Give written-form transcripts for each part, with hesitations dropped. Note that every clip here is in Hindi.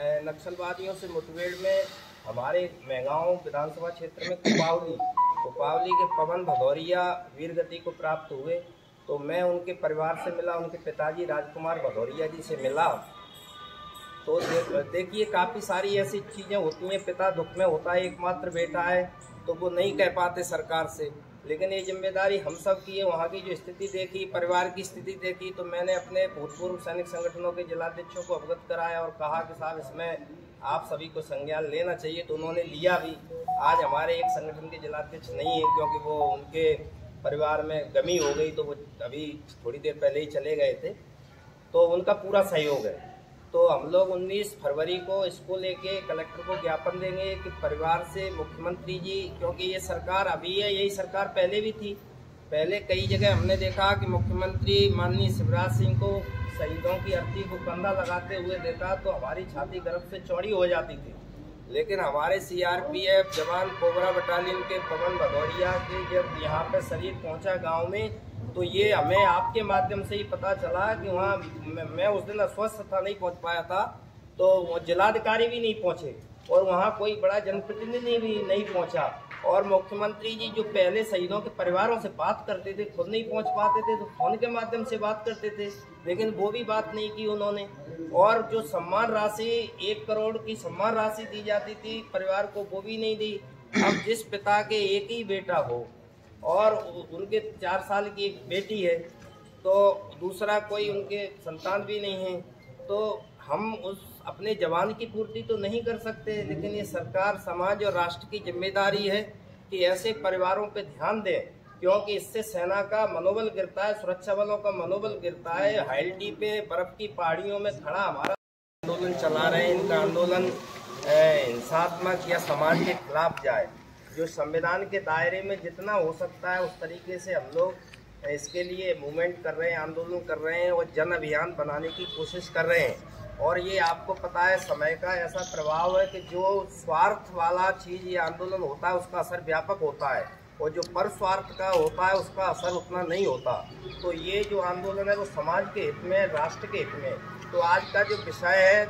नक्सलवादियों से मुठभेड़ में हमारे मैंगाव विधानसभा क्षेत्र में कुपावली के पवन भदौरिया वीरगति को प्राप्त हुए। तो मैं उनके परिवार से मिला, उनके पिताजी राजकुमार भदौरिया जी से मिला। तो देखिए काफ़ी सारी ऐसी चीज़ें होती हैं, पिता दुख में होता है, एकमात्र बेटा है तो वो नहीं कह पाते सरकार से, लेकिन ये जिम्मेदारी हम सब की है। वहाँ की जो स्थिति देखी, परिवार की स्थिति देखी, तो मैंने अपने भूतपूर्व सैनिक संगठनों के जिलाध्यक्षों को अवगत कराया और कहा कि साहब इसमें आप सभी को संज्ञान लेना चाहिए। तो उन्होंने लिया भी। आज हमारे एक संगठन के जिलाध्यक्ष नहीं है क्योंकि वो उनके परिवार में गमी हो गई, तो वो अभी थोड़ी देर पहले ही चले गए थे, तो उनका पूरा सहयोग है। तो हम लोग 19 फरवरी को इसको लेके कलेक्टर को ज्ञापन देंगे कि परिवार से मुख्यमंत्री जी, क्योंकि ये सरकार अभी है, यही सरकार पहले भी थी। पहले कई जगह हमने देखा कि मुख्यमंत्री माननीय शिवराज सिंह को शहीदों की अर्थी को कंधा लगाते हुए देखा तो हमारी छाती गर्व से चौड़ी हो जाती थी। लेकिन हमारे सीआरपीएफ जवान कोबरा बटालियन के पवन भदौरिया के जब यहाँ पर शरीर पहुँचा गाँव में, तो ये हमें आपके माध्यम से ही पता चला कि वहाँ मैं उस दिन अस्वस्थ था, नहीं पहुँच पाया था, तो जिलाधिकारी भी नहीं पहुँचे और वहाँ कोई बड़ा जनप्रतिनिधि भी नहीं पहुँचा। और मुख्यमंत्री जी जो पहले शहीदों के परिवारों से बात करते थे, खुद नहीं पहुँच पाते थे तो फोन के माध्यम से बात करते थे, लेकिन वो भी बात नहीं की उन्होंने। और जो सम्मान राशि 1 करोड़ की सम्मान राशि दी जाती थी परिवार को, वो भी नहीं दी। अब जिस पिता के एक ही बेटा हो और उनके 4 साल की एक बेटी है, तो दूसरा कोई उनके संतान भी नहीं है, तो हम उस अपने जवान की पूर्ति तो नहीं कर सकते। लेकिन ये सरकार, समाज और राष्ट्र की जिम्मेदारी है कि ऐसे परिवारों पे ध्यान दें, क्योंकि इससे सेना का मनोबल गिरता है, सुरक्षा बलों का मनोबल गिरता है। हाईटी पे बर्फ की पहाड़ियों में खड़ा हमारा आंदोलन चला रहे हैं, इनका आंदोलन हिंसात्मक या समाज के खिलाफ जाए। जो संविधान के दायरे में जितना हो सकता है उस तरीके से हम लोग इसके लिए मूवमेंट कर रहे हैं, आंदोलन कर रहे हैं और जन अभियान बनाने की कोशिश कर रहे हैं। और ये आपको पता है समय का ऐसा प्रभाव है कि जो स्वार्थ वाला चीज़ ये आंदोलन होता है उसका असर व्यापक होता है, और जो पर स्वार्थ का होता है उसका असर उतना नहीं होता। तो ये जो आंदोलन है वो समाज के हित में, राष्ट्र के हित में। तो आज का जो विषय है,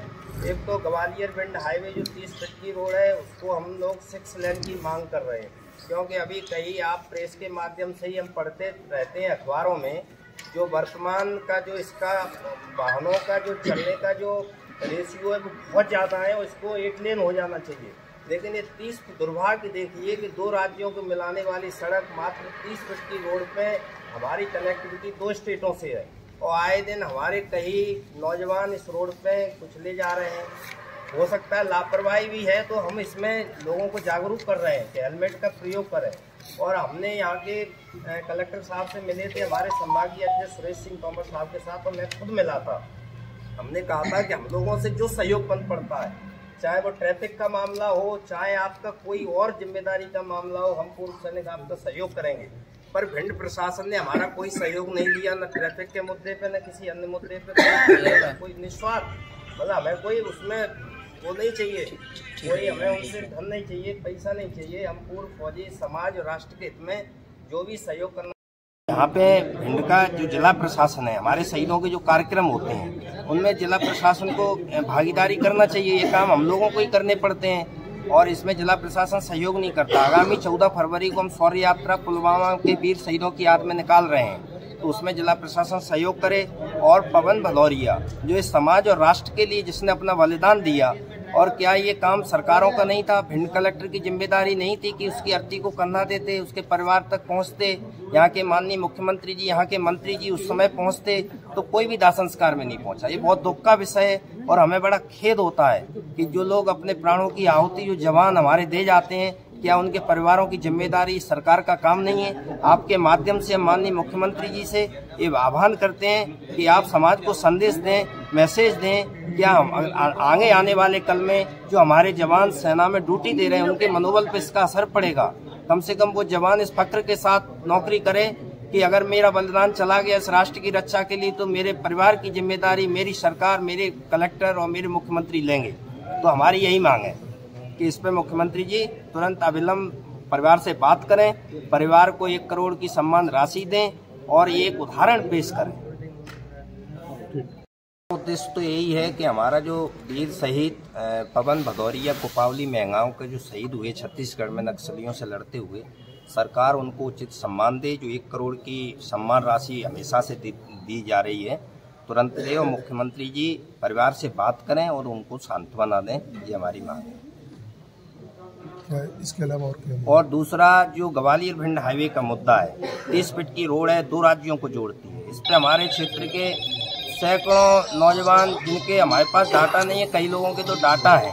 एक तो ग्वालियर भिंड हाईवे जो 30 फीट की रोड है उसको हम लोग 6 लेन की मांग कर रहे हैं, क्योंकि अभी कई आप प्रेस के माध्यम से ही हम पढ़ते रहते हैं अखबारों में, जो वर्तमान का जो इसका वाहनों का जो चलने का जो रेशियो है वो बहुत ज़्यादा है और इसको 8 लेन हो जाना चाहिए। लेकिन ये 30 दुर्भाग्य देखिए कि 2 राज्यों को मिलाने वाली सड़क मात्र 30 फीट की रोड पर हमारी कनेक्टिविटी 2 स्टेटों से है, और आए दिन हमारे कई नौजवान इस रोड पे कुचले जा रहे हैं। हो सकता है लापरवाही भी है, तो हम इसमें लोगों को जागरूक कर रहे हैं कि हेलमेट का प्रयोग करें। और हमने यहाँ के कलेक्टर साहब से मिले थे, हमारे संभागीय अध्यक्ष सुरेश सिंह तोमर साहब के साथ, और मैं खुद मिला था। हमने कहा था कि हम लोगों से जो सहयोग बन पड़ता है, चाहे वो ट्रैफिक का मामला हो, चाहे आपका कोई और जिम्मेदारी का मामला हो, हम पूर्व सैनिक आपका सहयोग करेंगे। पर भिंड प्रशासन ने हमारा कोई सहयोग नहीं लिया, न ट्रैफिक के मुद्दे पे, न किसी अन्य मुद्दे पे, कोई निस्वार्थ, मतलब हमें कोई उसमें वो नहीं चाहिए, कोई हमें उनसे धन नहीं चाहिए, पैसा नहीं चाहिए। हम पूर्व फौजी, समाज और राष्ट्र के हित में जो भी सहयोग करना। यहाँ पे भिंड का जो जिला प्रशासन है, हमारे शहीदों के जो कार्यक्रम होते हैं उनमें जिला प्रशासन को भागीदारी करना चाहिए। ये काम हम लोगों को ही करने पड़ते हैं और इसमें जिला प्रशासन सहयोग नहीं करता। आगामी 14 फरवरी को हम शौर्य यात्रा पुलवामा के वीर शहीदों की याद में निकाल रहे हैं, तो उसमें जिला प्रशासन सहयोग करे। और पवन भदौरिया जो इस समाज और राष्ट्र के लिए जिसने अपना बलिदान दिया, और क्या ये काम सरकारों का नहीं था? भिंड कलेक्टर की जिम्मेदारी नहीं थी कि उसकी अर्थी को कंधा देते, उसके परिवार तक पहुंचते, यहाँ के माननीय मुख्यमंत्री जी, यहाँ के मंत्री जी उस समय पहुंचते, तो कोई भी दाह संस्कार में नहीं पहुंचा। ये बहुत दुख का विषय है और हमें बड़ा खेद होता है कि जो लोग अपने प्राणों की आहुति जो जवान हमारे दे जाते हैं, क्या उनके परिवारों की जिम्मेदारी सरकार का काम नहीं है? आपके माध्यम से हम माननीय मुख्यमंत्री जी से ये आह्वान करते हैं कि आप समाज को संदेश दें, मैसेज दें, क्या हम आगे आने वाले कल में जो हमारे जवान सेना में ड्यूटी दे रहे हैं उनके मनोबल पर इसका असर पड़ेगा। कम से कम वो जवान इस फक्र के साथ नौकरी करें कि अगर मेरा बलिदान चला गया इस राष्ट्र की रक्षा के लिए, तो मेरे परिवार की जिम्मेदारी मेरी सरकार, मेरे कलेक्टर और मेरे मुख्यमंत्री लेंगे। तो हमारी यही मांग है कि इस पर मुख्यमंत्री जी तुरंत अविलंब परिवार से बात करें, परिवार को 1 करोड़ की सम्मान राशि दें और ये एक उदाहरण पेश करें। उद्देश्य तो यही है कि हमारा जो वीर शहीद पवन भदौरिया कुपावली मैंगाव के जो शहीद हुए छत्तीसगढ़ में नक्सलियों से लड़ते हुए, सरकार उनको उचित सम्मान दे। जो 1 करोड़ की सम्मान राशि हमेशा से दी जा रही है, तुरंत दे और मुख्यमंत्री जी परिवार से बात करें और उनको सांत्वना दें, ये हमारी मांग है। इसके अलावा और दूसरा जो ग्वालियर भिंड हाईवे का मुद्दा है, 30 फीट की रोड है, 2 राज्यों को जोड़ती है। इस पर हमारे क्षेत्र के सैकड़ों नौजवान, जिनके हमारे पास डाटा नहीं है, कई लोगों के तो डाटा है,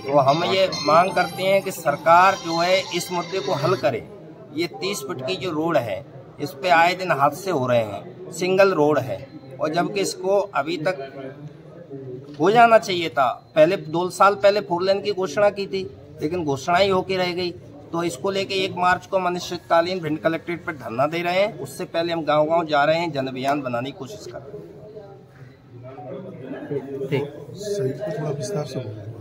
तो हम ये मांग करते हैं कि सरकार जो है इस मुद्दे को हल करे। ये 30 फीट की जो रोड है, इस पे आए दिन हादसे हो रहे हैं, सिंगल रोड है, और जबकि इसको अभी तक हो जाना चाहिए था। पहले 2 साल पहले 4 लेन की घोषणा की थी, लेकिन घोषणा ही होके रह गई। तो इसको लेके 1 मार्च को हम अनिश्चितकालीन भिंड कलेक्ट्रेट पर धरना दे रहे हैं। उससे पहले हम गाँव-गाँव जा रहे हैं, जन अभियान बनाने की कोशिश कर रहे हैं। ठीक, थोड़ा विस्तार से